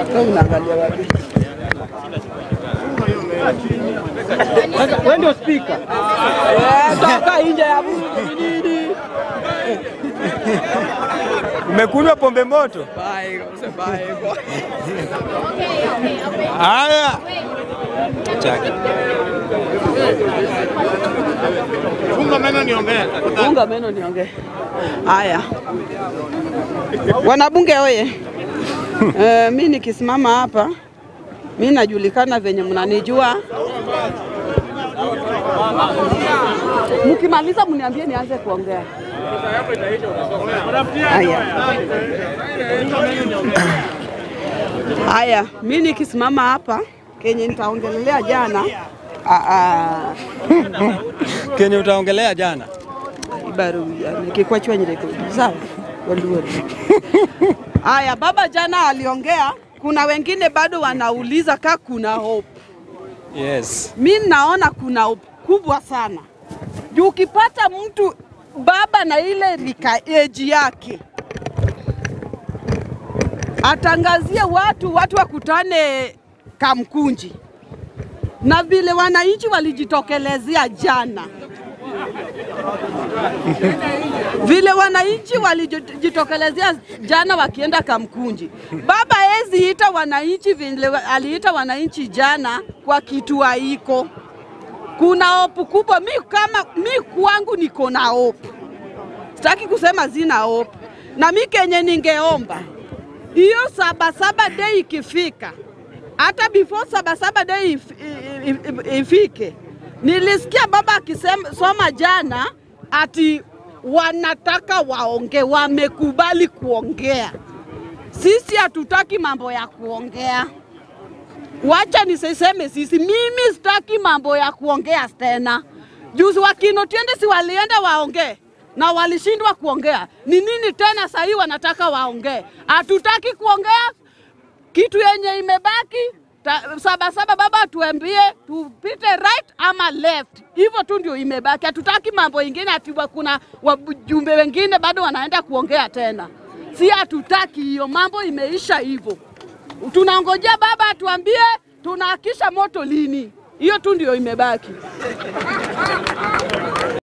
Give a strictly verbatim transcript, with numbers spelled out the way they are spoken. When you speak, umekunywa pombe moto? Bye, bye. Okay, okay, okay. Haya. Chaki. Funga meno niongee. Funga meno niongee. Haya. Wanabunge oye. Eh, mimi nikisimama hapa, mimi najulikana venye mnanijua. Mkimaliza mniambie nianze kuongea. Haya, mimi nikisimama hapa Kenya nitaongelea jana. Kenya utaongelea jana. Ibarui nikikwachwa nirekodi. Sawa. Walio. Haya, baba jana aliongea, kuna wengine bado wanauliza kama kuna hope. Yes. Mimi naona kuna hope kubwa sana. Juu ukipata mtu baba na ile rika eji yake atangazie watu watu wakutane Kamkunji, na vile wananchi walijitokelezea jana, vile wananchi walijitokelezea jana wakienda Kamkunji, baba hezi ita wananchi vile aliita wananchi jana kwa kitu haiko. Kuna hope kubwa. Mimi kama mimi kwangu niko na hope. Sitaki kusema zina hope. Na mimi Kenya ningeomba hiyo sabasaba day ikifika, hata before sabasaba day if, if, if, ifike. Nilisikia baba akisema soma jana ati wanataka waonge, wamekubali kuongea. Sisi hatutaki mambo ya kuongea. Wacha nisiseme sisi, mimi sitaki mambo ya kuongea tena. Juzi wakino tiende si walienda waongee na walishindwa kuongea. Ni nini tena sasa hivi wanataka waongee? Hatutaki kuongea. Kitu yenye imebaki saba saba baba tuambie tupite right ama left. Hivyo tu ndio imebaki. Hatutaki mambo ingine ati kuna wajumbe wengine bado wanaenda kuongea tena. Si hatutaki hiyo, mambo imeisha hivyo. Tunangojea baba atuambie tunahakisha moto lini. Hiyo tu ndio imebaki.